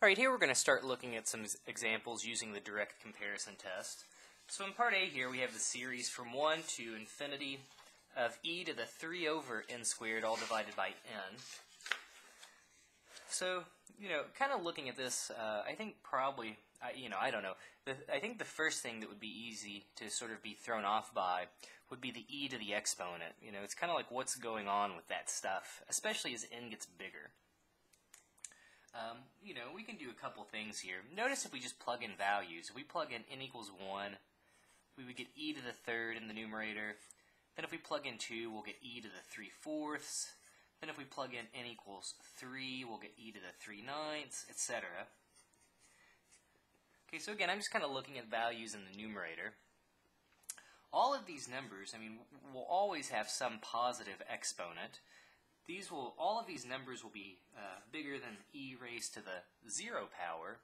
Alright, here we're going to start looking at some examples using the direct comparison test. So in part A here we have the series from 1 to infinity of e to the 3 over n squared all divided by n. So, you know, kind of looking at this, I think probably, I think the first thing that would be easy to sort of be thrown off by would be the e to the exponent. You know, it's kind of like what's going on with that stuff, especially as n gets bigger. You know, we can do a couple things here. Notice if we just plug in values. If we plug in n equals 1, we would get e to the 3rd in the numerator. Then if we plug in 2, we'll get e to the 3/4. Then if we plug in n equals 3, we'll get e to the 3/9, etc. Okay, so again, I'm just kind of looking at values in the numerator. All of these numbers, I mean, will always have some positive exponent. All of these numbers will be bigger than e raised to the 0 power,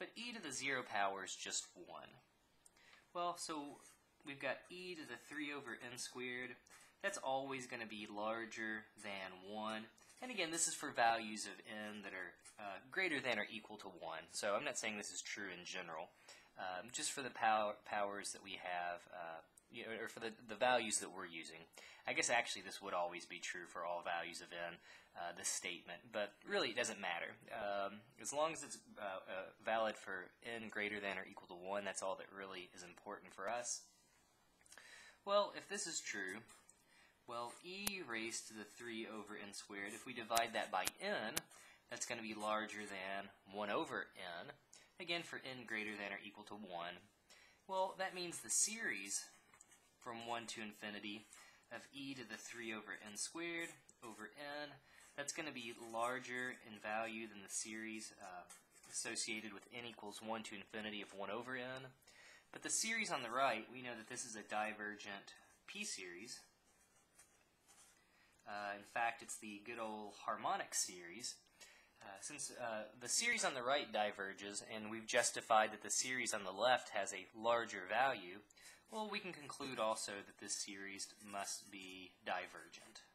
but e to the 0 power is just 1. Well, so we've got e to the 3 over n squared. That's always going to be larger than 1. And again, this is for values of n that are greater than or equal to 1. So I'm not saying this is true in general. Just for the powers that we have, or for the values that we're using. I guess actually this would always be true for all values of n, this statement, but really it doesn't matter. As long as it's valid for n greater than or equal to 1, that's all that really is important for us. Well, if this is true, well, e raised to the 3 over n squared, if we divide that by n, that's going to be larger than 1 over n, again for n greater than or equal to 1. Well, that means the series from 1 to infinity of e to the 3 over n squared over n, that's going to be larger in value than the series associated with n equals 1 to infinity of 1 over n. But the series on the right, we know that this is a divergent p-series. In fact, it's the good old harmonic series. Since the series on the right diverges, and we've justified that the series on the left has a larger value, well, we can conclude also that this series must be divergent.